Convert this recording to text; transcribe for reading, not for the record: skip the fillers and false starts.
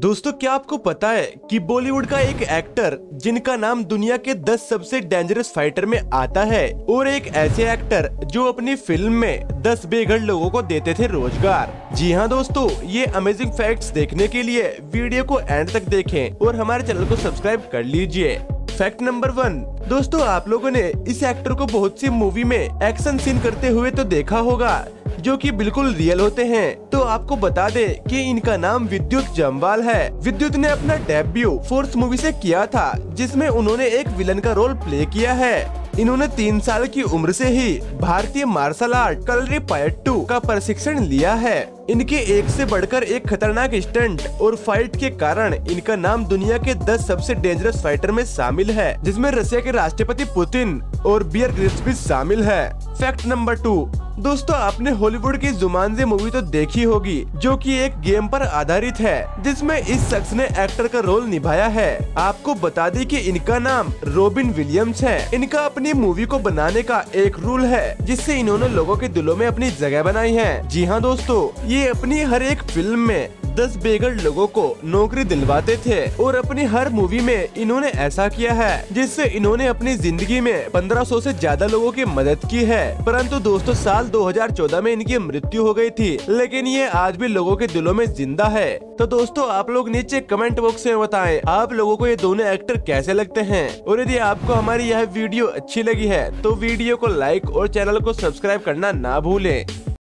दोस्तों क्या आपको पता है कि बॉलीवुड का एक एक्टर जिनका नाम दुनिया के 10 सबसे डेंजरस फाइटर में आता है और एक ऐसे एक्टर जो अपनी फिल्म में 10 बेघर लोगों को देते थे रोजगार। जी हाँ दोस्तों, ये अमेजिंग फैक्ट्स देखने के लिए वीडियो को एंड तक देखें और हमारे चैनल को सब्सक्राइब कर लीजिए। फैक्ट नंबर 1, दोस्तों आप लोगों ने इस एक्टर को बहुत सी मूवी में एक्शन सीन करते हुए तो देखा होगा जो कि बिल्कुल रियल होते हैं। तो आपको बता दे कि इनका नाम विद्युत जम्वाल है। विद्युत ने अपना डेब्यू फोर्स मूवी से किया था जिसमें उन्होंने एक विलन का रोल प्ले किया है। इन्होंने 3 साल की उम्र से ही भारतीय मार्शल आर्ट कलरी पायट्टू का प्रशिक्षण लिया है। इनके एक से बढ़कर एक खतरनाक स्टंट और फाइट के कारण इनका नाम दुनिया के 10 सबसे डेंजरस फाइटर में शामिल है, जिसमें रशिया के राष्ट्रपति पुतिन और बियर ग्रिल्स भी शामिल है। फैक्ट नंबर 2, दोस्तों आपने हॉलीवुड की जुमांजी मूवी तो देखी होगी जो कि एक गेम पर आधारित है जिसमें इस शख्स ने एक्टर का रोल निभाया है। आपको बता दें कि इनका नाम रॉबिन विलियम्स है। इनका अपनी मूवी को बनाने का एक रूल है जिससे इन्होंने लोगों के दिलों में अपनी जगह बनाई है। जी हाँ दोस्तों, ये अपनी हर एक फिल्म में 10 बेघर लोगों को नौकरी दिलवाते थे और अपनी हर मूवी में इन्होंने ऐसा किया है, जिससे इन्होंने अपनी जिंदगी में 1500 से ज्यादा लोगों की मदद की है। परंतु दोस्तों साल 2014 में इनकी मृत्यु हो गई थी, लेकिन ये आज भी लोगों के दिलों में जिंदा है। तो दोस्तों आप लोग नीचे कमेंट बॉक्स में बताएं आप लोगों को ये दोनों एक्टर कैसे लगते हैं। और यदि आपको हमारी यह वीडियो अच्छी लगी है तो वीडियो को लाइक और चैनल को सब्सक्राइब करना ना भूले।